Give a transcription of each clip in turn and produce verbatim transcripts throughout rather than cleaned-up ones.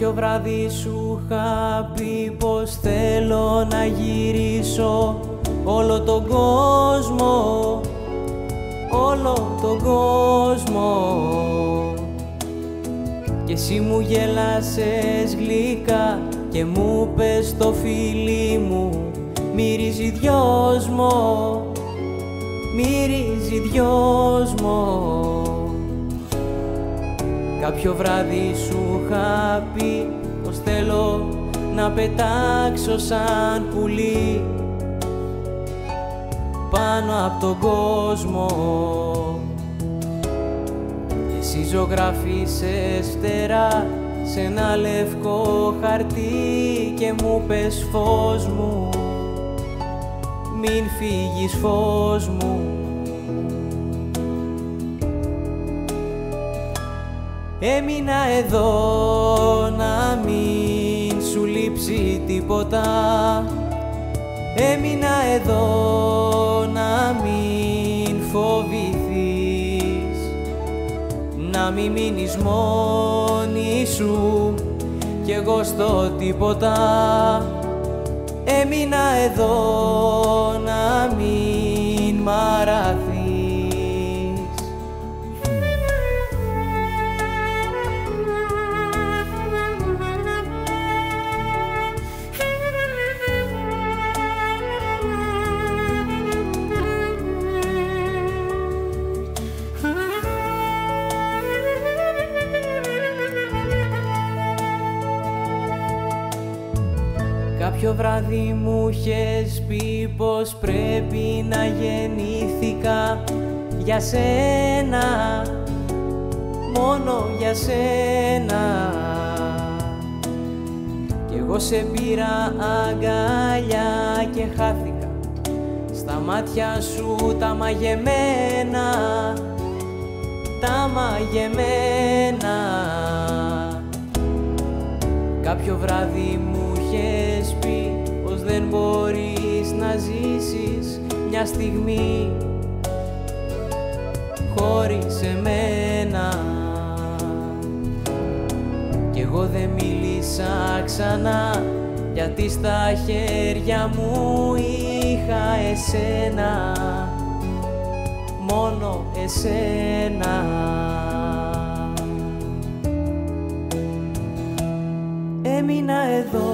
Κάποιο βράδυ σου είχα πει πως θέλω να γυρίσω όλο τον κόσμο, όλο τον κόσμο. Και εσύ μου γέλασες γλυκά και μου πες το φίλι μου μυρίζει δυόσμο, μυρίζει δυόσμο. Κάποιο βράδυ σου είχα πει πως θέλω να πετάξω σαν πουλί πάνω απ' τον κόσμο. Και εσύ ζωγράφισες φτερά σε ένα λευκό χαρτί και μου πες φως μου, μην φύγεις φως μου. Έμεινα εδώ να μην σου λείψει τίποτα. Έμεινα εδώ να μην φοβηθείς, να μην μείνεις μόνη σου κι εγώ στο τίποτα. Έμεινα εδώ να μην μαραθεί. Κάποιο βράδυ μου είχες πει πως πρέπει να γεννήθηκα για σένα, μόνο για σένα. Κι εγώ σε πήρα αγκαλιά και χάθηκα στα μάτια σου τα μαγεμένα, τα μαγεμένα. Κάποιο βράδυ μου είχες πει πως δεν μπορείς να ζήσεις μια στιγμή χωρίς εμένα. Κι εγώ δεν μίλησα ξανά γιατί στα χέρια μου είχα εσένα, μόνο εσένα. Έμεινα εδώ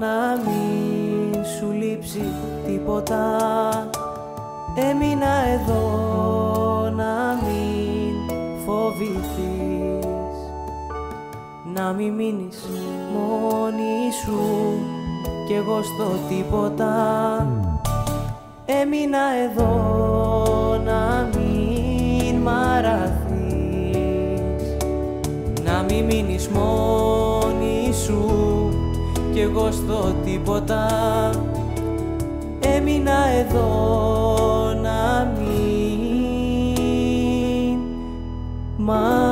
να μην σου λείψει τίποτα. Έμεινα εδώ να μην φοβηθείς, να μην μείνεις μόνη σου κι εγώ στο τίποτα. Έμεινα εδώ να μην μαραθείς, να μην μείνεις μόνη σου κι εγώ στο τίποτα. Έμεινα εδώ να μην μαραθείς.